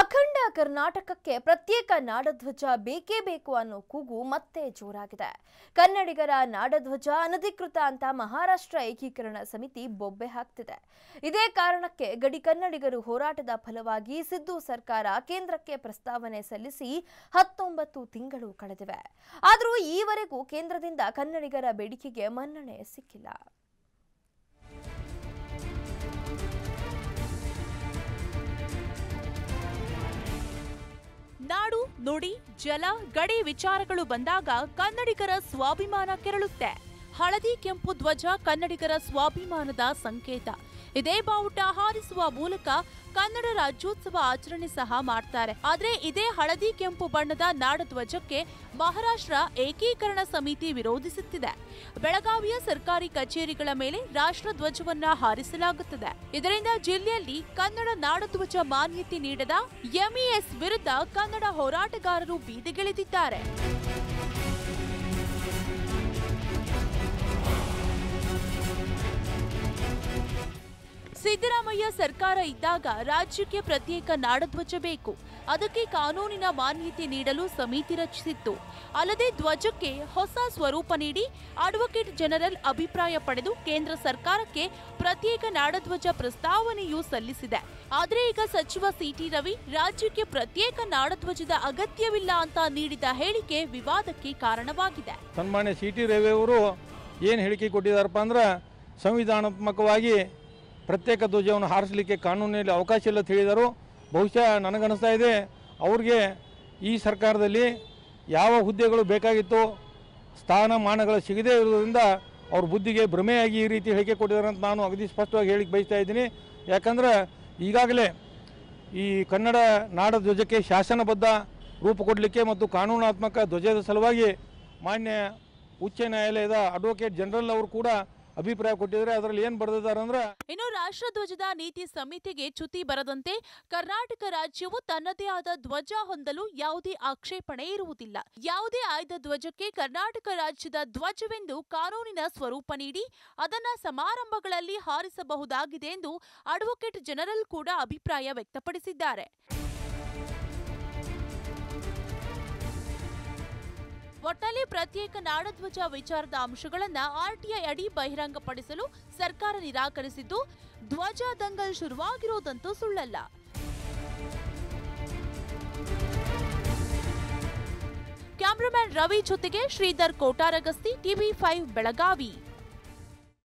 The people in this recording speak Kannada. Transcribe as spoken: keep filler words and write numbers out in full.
ಅಖಂಡ ಕರ್ನಾಟಕಕ್ಕೆ ಪ್ರತ್ಯೇಕ ನಾಡಧ್ವಜ ಬೇಕೇ ಬೇಕು ಅನ್ನೋ ಕೂಗು ಮತ್ತೆ ಜೋರಾಗಿದೆ. ಕನ್ನಡಿಗರ ನಾಡಧ್ವಜ ಅನಧಿಕೃತ ಅಂತ ಮಹಾರಾಷ್ಟ್ರ ಏಕೀಕರಣ ಸಮಿತಿ ಬೊಬ್ಬೆ ಹಾಕ್ತಿದೆ. ಇದೇ ಕಾರಣಕ್ಕೆ ಗಡಿ ಕನ್ನಡಿಗರು ಹೋರಾಟದ ಫಲವಾಗಿ ಸಿದ್ದು ಸರ್ಕಾರ ಕೇಂದ್ರಕ್ಕೆ ಪ್ರಸ್ತಾವನೆ ಸಲ್ಲಿಸಿ ಹತ್ತೊಂಬತ್ತು ತಿಂಗಳು ಕಳೆದಿವೆ. ಆದರೂ ಈವರೆಗೂ ಕೇಂದ್ರದಿಂದ ಕನ್ನಡಿಗರ ಬೇಡಿಕೆಗೆ ಮನ್ನಣೆ ಸಿಕ್ಕಿಲ್ಲ. ನಾಡು ನುಡಿ ಜಲ ಗಡಿ ವಿಚಾರಗಳು ಬಂದಾಗ ಕನ್ನಡಿಗರ ಸ್ವಾಭಿಮಾನ ಕೆರಳುತ್ತೆ. ಹಳದಿ ಕೆಂಪು ಧ್ವಜ ಕನ್ನಡಿಗರ ಸ್ವಾಭಿಮಾನದ ಸಂಕೇತ. ಇದೇ ಬಾವುಟ ಹಾರಿಸುವ ಮೂಲಕ ಕನ್ನಡ ರಾಜ್ಯೋತ್ಸವ ಆಚರಣೆ ಸಹ ಮಾಡ್ತಾರೆ. ಆದರೆ ಇದೇ ಹಳದಿ ಕೆಂಪು ಬಣ್ಣದ ನಾಡಧ್ವಜಕ್ಕೆ ಮಹಾರಾಷ್ಟ್ರ ಏಕೀಕರಣ ಸಮಿತಿ ವಿರೋಧಿಸುತ್ತಿದೆ. ಬೆಳಗಾವಿಯ ಸರ್ಕಾರಿ ಕಚೇರಿಗಳ ಮೇಲೆ ರಾಷ್ಟ್ರಧ್ವಜವನ್ನ ಹಾರಿಸಲಾಗುತ್ತದೆ. ಇದರಿಂದ ಜಿಲ್ಲೆಯಲ್ಲಿ ಕನ್ನಡ ನಾಡಧ್ವಜ ಮಾನ್ಯತೆ ನೀಡದ ಎಂಇಎಸ್ ವಿರುದ್ಧ ಕನ್ನಡ ಹೋರಾಟಗಾರರು ಬೀದಿಗಿಳಿದಿದ್ದಾರೆ. ಸಿದ್ದರಾಮಯ್ಯ ಸರ್ಕಾರ ಇದ್ದಾಗ ರಾಜ್ಯಕ್ಕೆ ಪ್ರತ್ಯೇಕ ನಾಡಧ್ವಜ ಬೇಕು, ಅದಕ್ಕೆ ಕಾನೂನಿನ ಮಾನ್ಯತೆ ನೀಡಲು ಸಮಿತಿ ರಚಿಸಿತ್ತು. ಅಲ್ಲದೆ ಧ್ವಜಕ್ಕೆ ಹೊಸ ಸ್ವರೂಪ ನೀಡಿ ಅಡ್ವೊಕೇಟ್ ಜನರಲ್ ಅಭಿಪ್ರಾಯ ಪಡೆದು ಕೇಂದ್ರ ಸರ್ಕಾರಕ್ಕೆ ಪ್ರತ್ಯೇಕ ನಾಡಧ್ವಜ ಪ್ರಸ್ತಾವನೆಯೂ ಸಲ್ಲಿಸಿದೆ. ಆದರೆ ಈಗ ಸಚಿವ ಸಿಟಿ ರವಿ ರಾಜ್ಯಕ್ಕೆ ಪ್ರತ್ಯೇಕ ನಾಡಧ್ವಜದ ಅಗತ್ಯವಿಲ್ಲ ಅಂತ ನೀಡಿದ ಹೇಳಿಕೆ ವಿವಾದಕ್ಕೆ ಕಾರಣವಾಗಿದೆ. ಸನ್ಮಾನ್ಯ ಸಿಟಿ ರವಿ ಅವರು ಏನು ಹೇಳಿಕೆ ಕೊಟ್ಟಿದ್ದಾರಪ್ಪ ಅಂದ್ರೆ, ಸಂವಿಧಾನಾತ್ಮಕವಾಗಿ ಪ್ರತ್ಯೇಕ ಧ್ವಜವನ್ನು ಹಾರಿಸಲಿಕ್ಕೆ ಕಾನೂನಿನಲ್ಲಿ ಅವಕಾಶ ಇಲ್ಲ ತಿಳಿದರು. ಬಹುಶಃ ನನಗನ್ನಿಸ್ತಾ ಇದೆ ಅವ್ರಿಗೆ ಈ ಸರ್ಕಾರದಲ್ಲಿ ಯಾವ ಹುದ್ದೆಗಳು ಬೇಕಾಗಿತ್ತು, ಸ್ಥಾನಮಾನಗಳು ಸಿಗದೇ ಇರುವುದರಿಂದ ಅವ್ರ ಬುದ್ಧಿಗೆ ಭ್ರಮೆಯಾಗಿ ಈ ರೀತಿ ಹೇಳಿಕೆ ಕೊಟ್ಟಿದ್ದಾರೆ ಅಂತ ನಾನು ಅಗದಿ ಸ್ಪಷ್ಟವಾಗಿ ಹೇಳಿಕೆ ಬಯಸ್ತಾ ಇದ್ದೀನಿ. ಯಾಕಂದರೆ ಈಗಾಗಲೇ ಈ ಕನ್ನಡ ನಾಡ ಧ್ವಜಕ್ಕೆ ಶಾಸನಬದ್ಧ ರೂಪ ಕೊಡಲಿಕ್ಕೆ ಮತ್ತು ಕಾನೂನಾತ್ಮಕ ಧ್ವಜದ ಸಲುವಾಗಿ ಮಾನ್ಯ ಉಚ್ಚ ನ್ಯಾಯಾಲಯದ ಅಡ್ವೊಕೇಟ್ ಜನರಲ್ ಅವರು ಕೂಡ ಅಭಿಪ್ರಾಯ ಕೊಟ್ಟಿದ್ದಾರೆ. ಅದರಲ್ಲಿ ಏನ್ ಬರೆದಿದ್ದಾರೆ ಅಂದ್ರೆ, ಇನ್ನು ರಾಷ್ಟ್ರಧ್ವಜದ ನೀತಿ ಸಮಿತಿಗೆ ಚ್ಯುತಿ ಬರದಂತೆ ಕರ್ನಾಟಕ ರಾಜ್ಯವು ತನ್ನದೇ ಆದ ಧ್ವಜ ಹೊಂದಲು ಯಾವುದೇ ಆಕ್ಷೇಪಣೆ ಇರುವುದಿಲ್ಲ. ಯಾವುದೇ ಆಯ್ದ ಧ್ವಜಕ್ಕೆ ಕರ್ನಾಟಕ ರಾಜ್ಯದ ಧ್ವಜವೆಂದು ಕಾನೂನಿನ ಸ್ವರೂಪ ನೀಡಿ ಅದನ್ನ ಸಮಾರಂಭಗಳಲ್ಲಿ ಹಾರಿಸಬಹುದಾಗಿದೆ ಎಂದು ಅಡ್ವೊಕೇಟ್ ಜನರಲ್ ಕೂಡ ಅಭಿಪ್ರಾಯ ವ್ಯಕ್ತಪಡಿಸಿದ್ದಾರೆ. ಒಟ್ಟಾರೆ ಪ್ರತ್ಯೇಕ ನಾಡಧ್ವಜ ವಿಚಾರದ ಅಂಶಗಳನ್ನು ಆರ್ಟಿಐ ಅಡಿ ಬಹಿರಂಗಪಡಿಸಲು ಸರ್ಕಾರ ನಿರಾಕರಿಸಿದ್ದು ಧ್ವಜ ದಂಗಲ್ ಶುರುವಾಗಿರೋದಂತೂ ಸುಳ್ಳಲ್ಲ. ಕ್ಯಾಮರಾಮನ್ ರವಿ ಜೊತೆಗೆ ಶ್ರೀಧರ್ ಕೋಟಾರಗಸ್ತಿ, ಟಿವಿ ಫೈವ್ ಬೆಳಗಾವಿ.